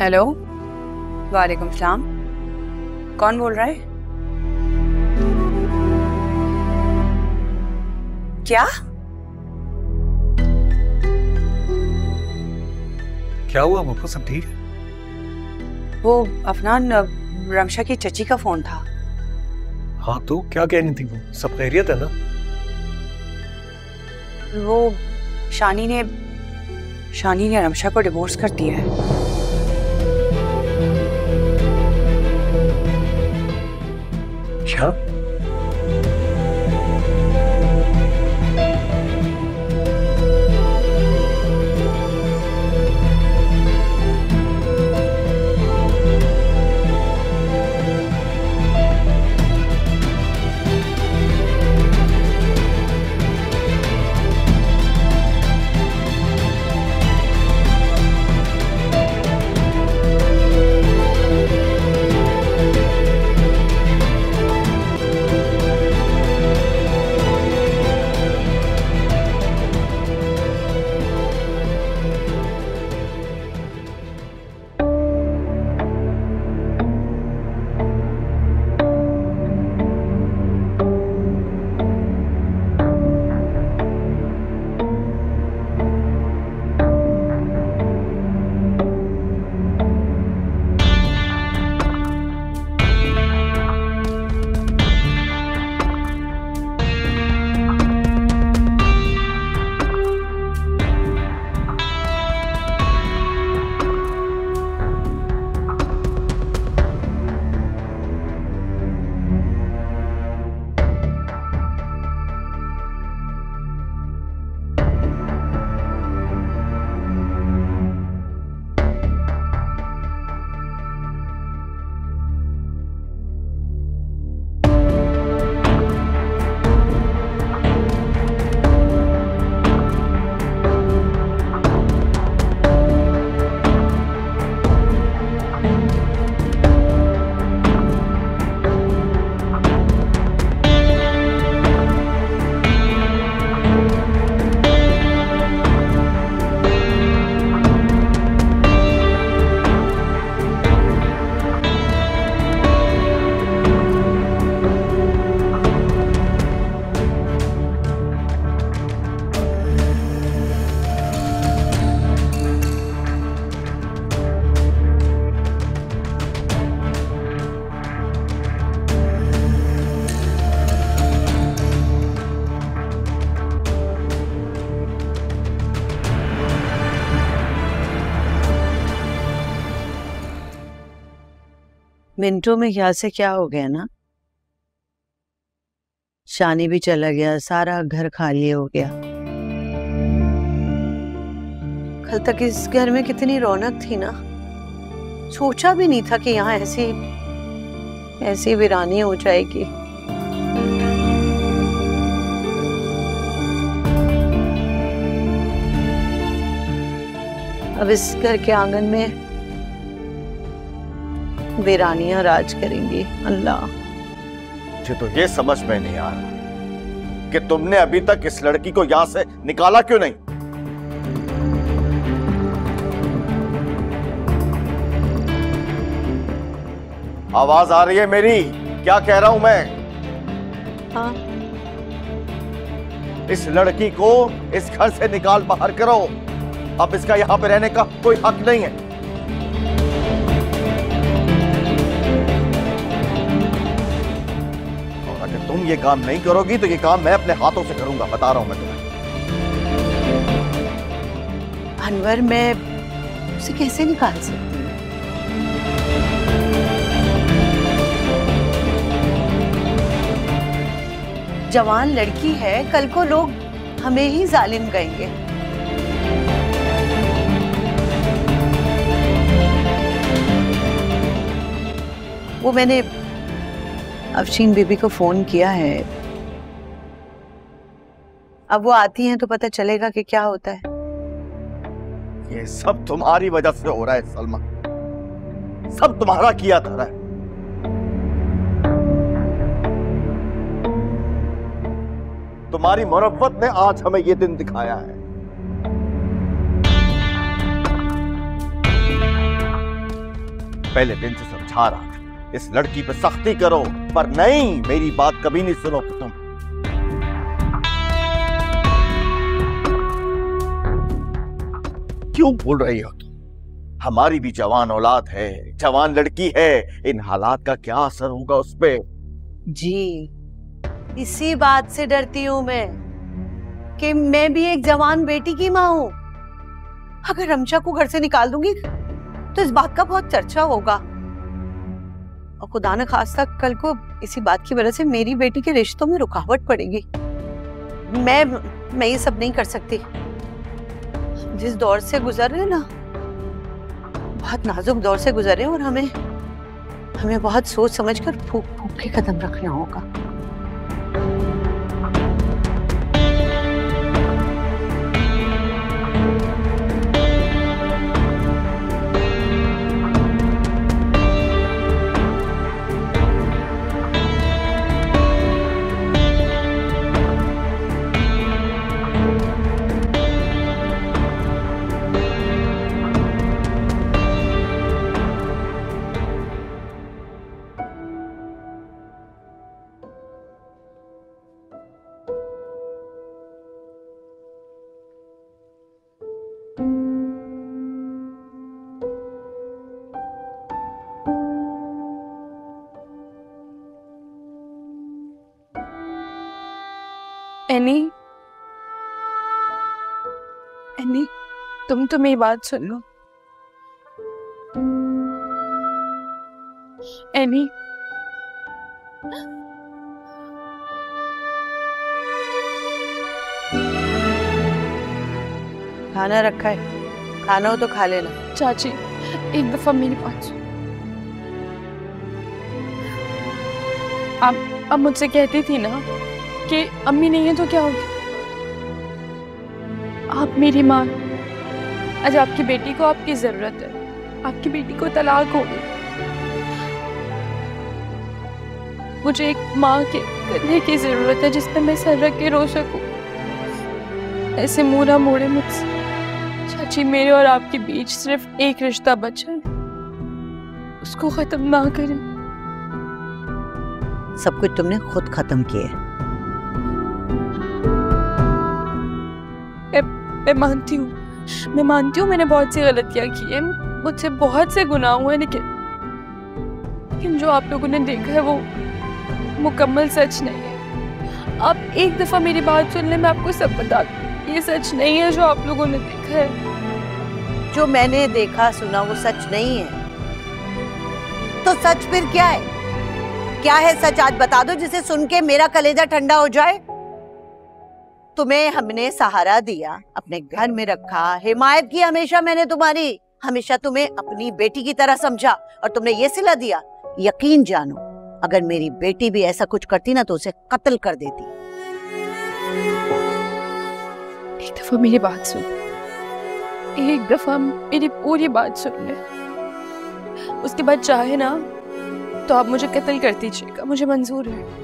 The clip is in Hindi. हेलो, वालेकुम सलाम। कौन बोल रहा है? क्या क्या हुआ मुझको? सब ठीक है। वो अफनान, रमशा की चची का फोन था। हाँ तो क्या कह रही थी वो? सब खैरियत है ना? वो शानी ने रमशा को डिवोर्स कर दिया है। क्या? मिनटों में यहाँ से क्या हो गया ना, शानी भी चला गया, सारा घर खाली हो गया। कल तक इस घर में कितनी रौनक थी ना, सोचा भी नहीं था कि यहाँ ऐसी वीरानी हो जाएगी। अब इस घर के आंगन में वीरानियां राज करेंगी। अल्लाह, मुझे तो ये समझ में नहीं आ रहा कि तुमने अभी तक इस लड़की को यहाँ से निकाला क्यों नहीं। आवाज आ रही है मेरी? क्या कह रहा हूं मैं? हाँ। इस लड़की को इस घर से निकाल बाहर करो। अब इसका यहाँ पे रहने का कोई हक नहीं है। तुम ये काम नहीं करोगी तो ये काम मैं अपने हाथों से करूंगा, बता रहा हूं मैं तुम्हें। अनवर, मैं उसे कैसे निकाल सकती हूं? जवान लड़की है, कल को लोग हमें ही जालिम कहेंगे। वो मैंने अफशीन बीबी को फोन किया है, अब वो आती हैं तो पता चलेगा कि क्या होता है। ये सब तुम्हारी वजह से हो रहा है सलमा, सब तुम्हारा किया धरा है। तुम्हारी मुरब्बत ने आज हमें ये दिन दिखाया है। पहले दिन से समझा रहा था इस लड़की पे सख्ती करो, पर नहीं, मेरी बात कभी नहीं सुनोगे तुम। क्यों बोल रही हो तुम? हमारी भी जवान औलाद है, जवान लड़की है, इन हालात का क्या असर होगा उस पे? जी, इसी बात से डरती हूँ मैं कि मैं भी एक जवान बेटी की माँ हूँ। अगर रमशा को घर से निकाल दूंगी तो इस बात का बहुत चर्चा होगा, और खुदा न खास्ता कल को इसी बात की वजह से मेरी बेटी के रिश्तों में रुकावट पड़ेगी। मैं ये सब नहीं कर सकती। जिस दौर से गुजर रहे ना, बहुत नाजुक दौर से गुजरे, और हमें बहुत सोच समझकर फूंक फूंक के कदम रखना होगा। एनी, तुम तो मेरी बात सुन लो। एनी, खाना रखा है, खाना हो तो खा लेना। चाची, एक दफा मेरी बात सुन। आप मुझसे कहती थी ना कि अम्मी नहीं है तो क्या होगा। आप मेरी माँ, आज आपकी बेटी को आपकी जरूरत है। आपकी बेटी को तलाक हो गई। मुझे एक माँ के कंधे की जरूरत है जिस पे मैं सर रख के रो सकूं। ऐसे मुँह मोड़े मुझसे। चाची, मेरे और आपके बीच सिर्फ एक रिश्ता बचा है, उसको खत्म ना करें। सब कुछ तुमने खुद खत्म किया है। मैं मानती हूँ मैंने बहुत सी गलतियाँ की है, मुझसे बहुत से गुनाह हुए, लेकिन जो आप लोगों ने देखा है वो मुकम्मल सच नहीं है। आप एक दफ़ा मेरी बात सुन ले, मैं आपको सब बता दूँ। ये सच नहीं है जो आप लोगों ने देखा है। जो मैंने देखा सुना वो सच नहीं है तो सच फिर क्या है? क्या है सच, आज बता दो, जिसे सुन के मेरा कलेजा ठंडा हो जाए। तुम्हें हमने सहारा दिया, अपने घर में रखा, हिमायत की हमेशा मैंने तुम्हारी, हमेशा तुम्हें अपनी बेटी की तरह समझा, और तुमने ये सिला दिया। यकीन जानो, अगर मेरी बेटी भी ऐसा कुछ करती ना तो उसे कत्ल कर देती। एक दफा मेरी बात सुन, एक दफा मेरी पूरी बात सुन ले, उसके बाद चाहे ना तो आप मुझे कत्ल कर दीजिएगा, मुझे मंजूर है।